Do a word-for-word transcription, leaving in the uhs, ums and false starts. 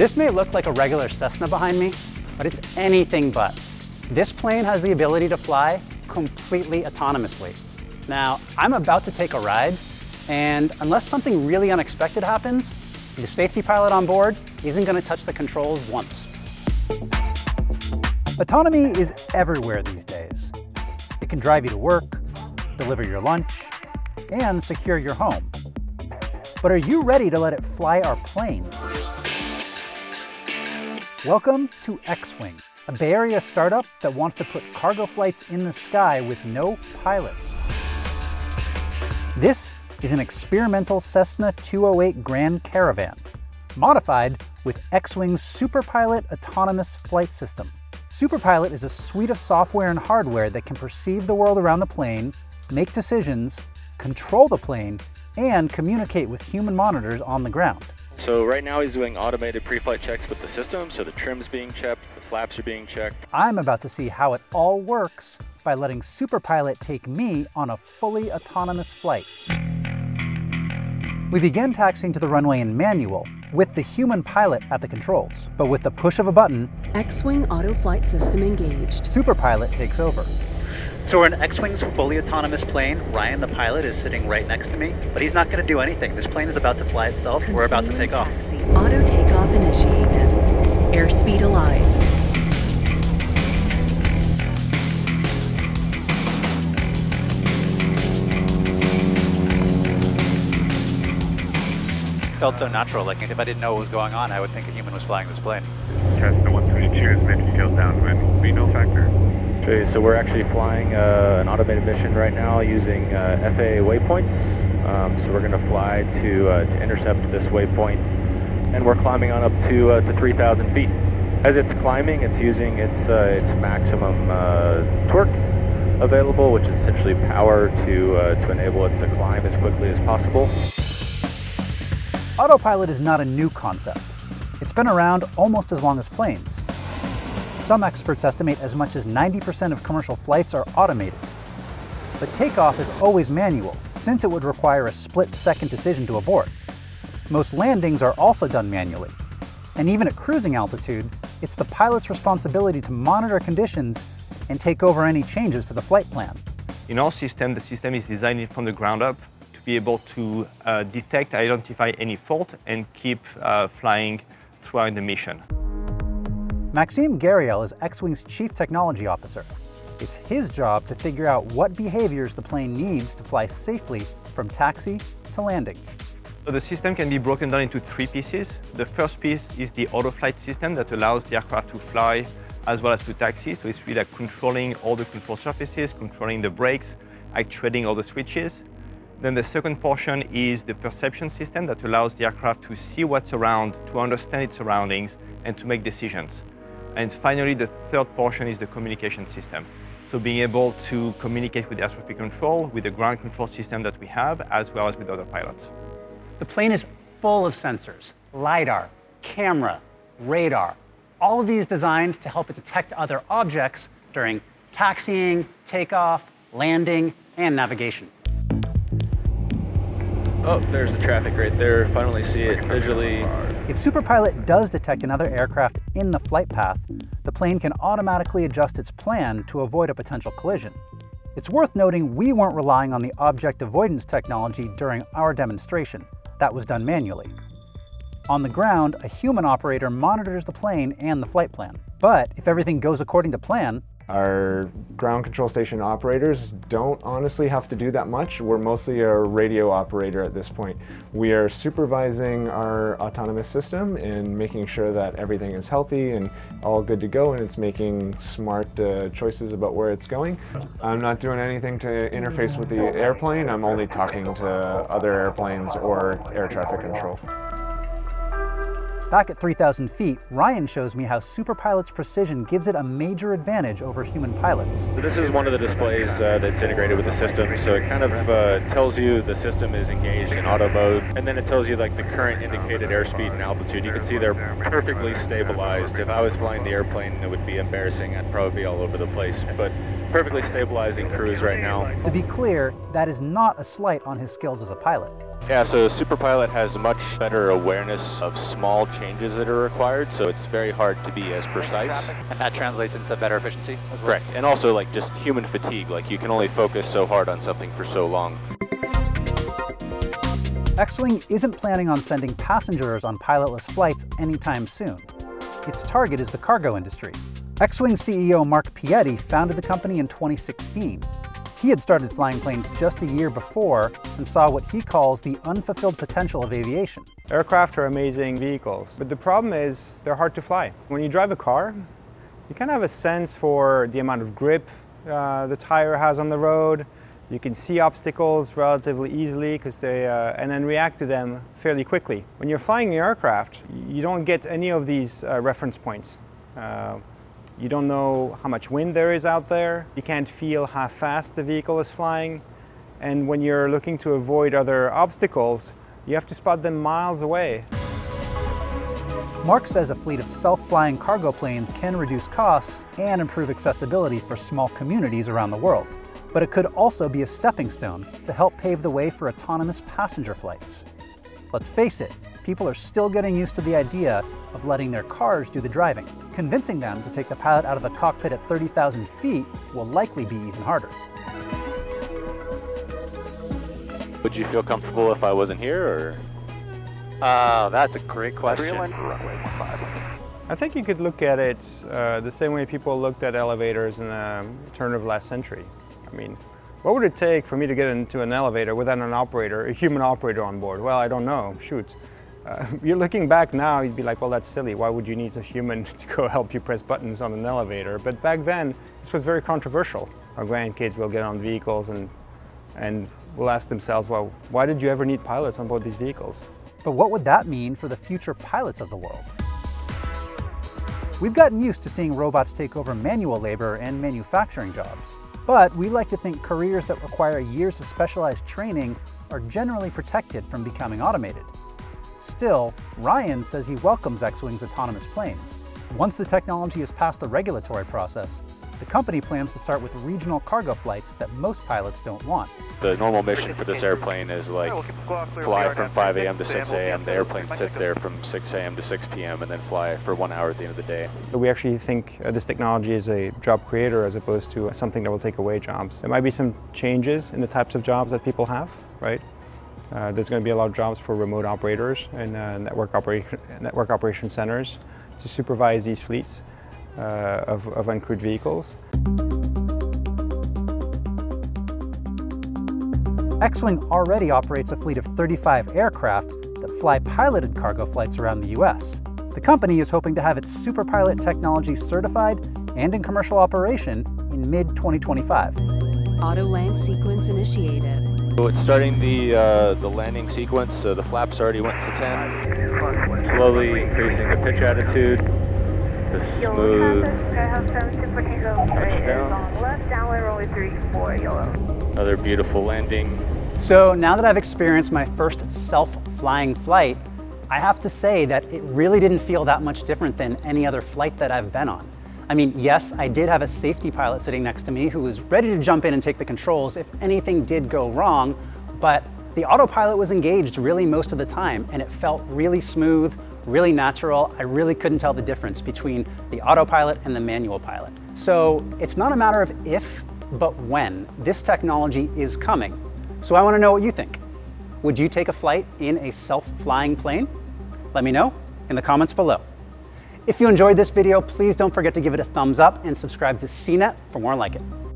This may look like a regular Cessna behind me, but it's anything but. This plane has the ability to fly completely autonomously. Now, I'm about to take a ride, and unless something really unexpected happens, the safety pilot on board isn't going to touch the controls once. Autonomy is everywhere these days. It can drive you to work, deliver your lunch, and secure your home. But are you ready to let it fly our plane? Welcome to X-Wing, a Bay Area startup that wants to put cargo flights in the sky with no pilots. This is an experimental Cessna two oh eight Grand Caravan, modified with X-Wing's SuperPilot autonomous flight system. SuperPilot is a suite of software and hardware that can perceive the world around the plane, make decisions, control the plane, and communicate with human monitors on the ground. So right now he's doing automated pre-flight checks with the system, so the trim's being checked, the flaps are being checked. I'm about to see how it all works by letting SuperPilot take me on a fully autonomous flight. We began taxiing to the runway in manual, with the human pilot at the controls. But with the push of a button, X-Wing auto flight system engaged. SuperPilot takes over. So we're in X-Wing's fully autonomous plane. Ryan, the pilot, is sitting right next to me, but he's not gonna do anything. This plane is about to fly itself. Continuing we're about to take taxi. Off. Auto takeoff initiated. Airspeed alive. Felt so natural, like if I didn't know what was going on, I would think a human was flying this plane. Cessna one three two is Mexico downwind, be no factor. Okay, so we're actually flying uh, an automated mission right now using uh, F A A waypoints. Um, so we're gonna fly to, uh, to intercept this waypoint, and we're climbing on up to, uh, to three thousand feet. As it's climbing, it's using its, uh, its maximum uh, torque available, which is essentially power to, uh, to enable it to climb as quickly as possible. Autopilot is not a new concept. It's been around almost as long as planes. Some experts estimate as much as ninety percent of commercial flights are automated. But takeoff is always manual, since it would require a split-second decision to abort. Most landings are also done manually. And even at cruising altitude, it's the pilot's responsibility to monitor conditions and take over any changes to the flight plan. In our system, the system is designed from the ground up to be able to uh, detect, identify any fault, and keep uh, flying throughout the mission. Maxime Gariel is X-Wing's Chief Technology Officer. It's his job to figure out what behaviors the plane needs to fly safely from taxi to landing. So the system can be broken down into three pieces. The first piece is the auto-flight system that allows the aircraft to fly as well as to taxi. So it's really like controlling all the control surfaces, controlling the brakes, actuating all the switches. Then the second portion is the perception system that allows the aircraft to see what's around, to understand its surroundings, and to make decisions. And finally, the third portion is the communication system. So being able to communicate with the air traffic control, with the ground control system that we have, as well as with other pilots. The plane is full of sensors, LIDAR, camera, radar, all of these designed to help it detect other objects during taxiing, takeoff, landing, and navigation. Oh, there's the traffic right there. Finally see it visually. If SuperPilot does detect another aircraft in the flight path, the plane can automatically adjust its plan to avoid a potential collision. It's worth noting we weren't relying on the object avoidance technology during our demonstration. That was done manually. On the ground, a human operator monitors the plane and the flight plan. But if everything goes according to plan, our ground control station operators don't honestly have to do that much. We're mostly a radio operator at this point. We are supervising our autonomous system and making sure that everything is healthy and all good to go, and it's making smart uh, choices about where it's going. I'm not doing anything to interface with the airplane. I'm only talking to other airplanes or air traffic control. Back at three thousand feet, Ryan shows me how SuperPilot's precision gives it a major advantage over human pilots. So this is one of the displays uh, that's integrated with the system. So it kind of uh, tells you the system is engaged in auto mode, and then it tells you like the current indicated airspeed and altitude. You can see they're perfectly stabilized. If I was flying the airplane, it would be embarrassing. I'd probably be all over the place, but perfectly stabilizing cruise right now. To be clear, that is not a slight on his skills as a pilot. Yeah, so SuperPilot has much better awareness of small changes that are required, so it's very hard to be as precise. And that translates into better efficiency as well. Correct. And also, like, just human fatigue. Like, you can only focus so hard on something for so long. X-Wing isn't planning on sending passengers on pilotless flights anytime soon. Its target is the cargo industry. X-Wing C E O Mark Pietti founded the company in twenty sixteen. He had started flying planes just a year before and saw what he calls the unfulfilled potential of aviation. Aircraft are amazing vehicles, but the problem is they're hard to fly. When you drive a car, you kind of have a sense for the amount of grip uh, the tire has on the road. You can see obstacles relatively easily because they, uh, and then react to them fairly quickly. When you're flying your aircraft, you don't get any of these uh, reference points. Uh, You don't know how much wind there is out there. You can't feel how fast the vehicle is flying. And when you're looking to avoid other obstacles, you have to spot them miles away. Mark says a fleet of self-flying cargo planes can reduce costs and improve accessibility for small communities around the world. But it could also be a stepping stone to help pave the way for autonomous passenger flights. Let's face it, people are still getting used to the idea of letting their cars do the driving. Convincing them to take the pilot out of the cockpit at thirty thousand feet will likely be even harder. Would you feel comfortable if I wasn't here, or? Uh, that's a great question. I think you could look at it uh, the same way people looked at elevators in the turn of last century. I mean, what would it take for me to get into an elevator without an operator, a human operator on board? Well, I don't know, shoot. Uh, you're looking back now, you'd be like, well, that's silly. Why would you need a human to go help you press buttons on an elevator? But back then, this was very controversial. Our grandkids will get on vehicles and, and will ask themselves, well, why did you ever need pilots on board these vehicles? But what would that mean for the future pilots of the world? We've gotten used to seeing robots take over manual labor and manufacturing jobs. But we like to think careers that require years of specialized training are generally protected from becoming automated. Still, Ryan says he welcomes X-Wing's autonomous planes. Once the technology has passed the regulatory process, the company plans to start with regional cargo flights that most pilots don't want. The normal mission for this airplane is like fly from five A M to six A M The airplane sits there from six A M to six P M and then fly for one hour at the end of the day. We actually think this technology is a job creator as opposed to something that will take away jobs. There might be some changes in the types of jobs that people have, right? Uh, there's going to be a lot of jobs for remote operators and uh, network, opera network operation centers to supervise these fleets uh, of, of uncrewed vehicles. X-Wing already operates a fleet of thirty-five aircraft that fly piloted cargo flights around the U S. The company is hoping to have its SuperPilot technology certified and in commercial operation in mid twenty twenty-five. Auto land sequence initiated. So it's starting the, uh, the landing sequence, so the flaps already went to ten. Slowly increasing the pitch attitude to smooth. Touchdown. Another beautiful landing. So now that I've experienced my first self-flying flight, I have to say that it really didn't feel that much different than any other flight that I've been on. I mean, yes, I did have a safety pilot sitting next to me who was ready to jump in and take the controls if anything did go wrong, but the autopilot was engaged really most of the time, and it felt really smooth, really natural. I really couldn't tell the difference between the autopilot and the manual pilot. So it's not a matter of if, but when. This technology is coming. So I want to know what you think. Would you take a flight in a self-flying plane? Let me know in the comments below. If you enjoyed this video, please don't forget to give it a thumbs up and subscribe to C net for more like it.